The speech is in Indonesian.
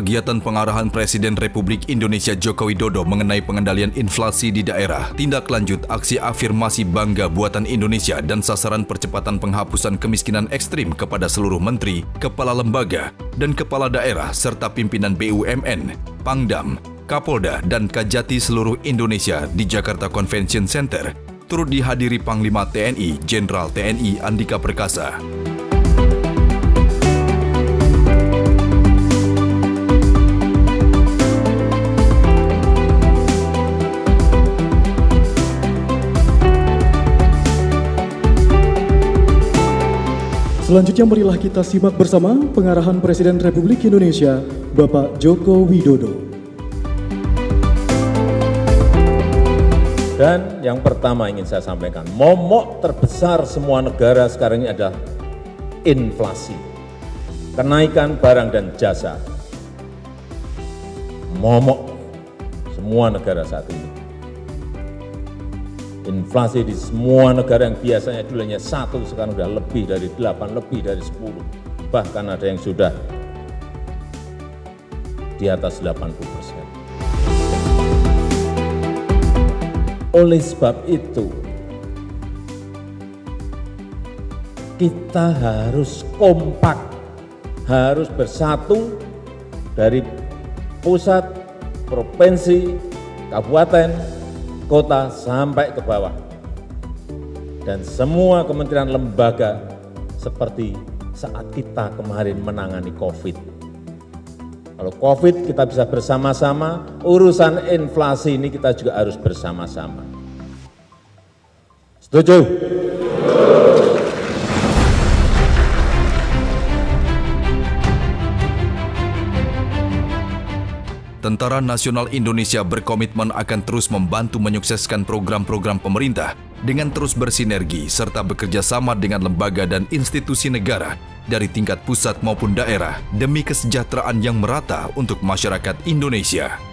kegiatan pengarahan Presiden Republik Indonesia Joko Widodo mengenai pengendalian inflasi di daerah, tindak lanjut aksi afirmasi bangga buatan Indonesia dan sasaran percepatan penghapusan kemiskinan ekstrim kepada seluruh menteri, kepala lembaga, dan kepala daerah serta pimpinan BUMN, Pangdam, Kapolda, dan Kajati seluruh Indonesia di Jakarta Convention Center turut dihadiri Panglima TNI, Jenderal TNI Andika Perkasa. Selanjutnya marilah kita simak bersama pengarahan Presiden Republik Indonesia, Bapak Joko Widodo. Dan yang pertama ingin saya sampaikan, momok terbesar semua negara sekarang ini adalah inflasi. Kenaikan barang dan jasa. Momok semua negara saat ini. Inflasi di semua negara yang biasanya dulu hanya 1, sekarang sudah lebih dari 8, lebih dari 10. Bahkan ada yang sudah di atas 80%. Oleh sebab itu, kita harus kompak, harus bersatu dari pusat, provinsi, kabupaten, kota sampai ke bawah, dan semua kementerian lembaga seperti saat kita kemarin menangani COVID. Kalau COVID kita bisa bersama-sama, urusan inflasi ini kita juga harus bersama-sama. Setuju? Tentara Nasional Indonesia berkomitmen akan terus membantu menyukseskan program-program pemerintah dengan terus bersinergi serta bekerja sama dengan lembaga dan institusi negara dari tingkat pusat maupun daerah demi kesejahteraan yang merata untuk masyarakat Indonesia.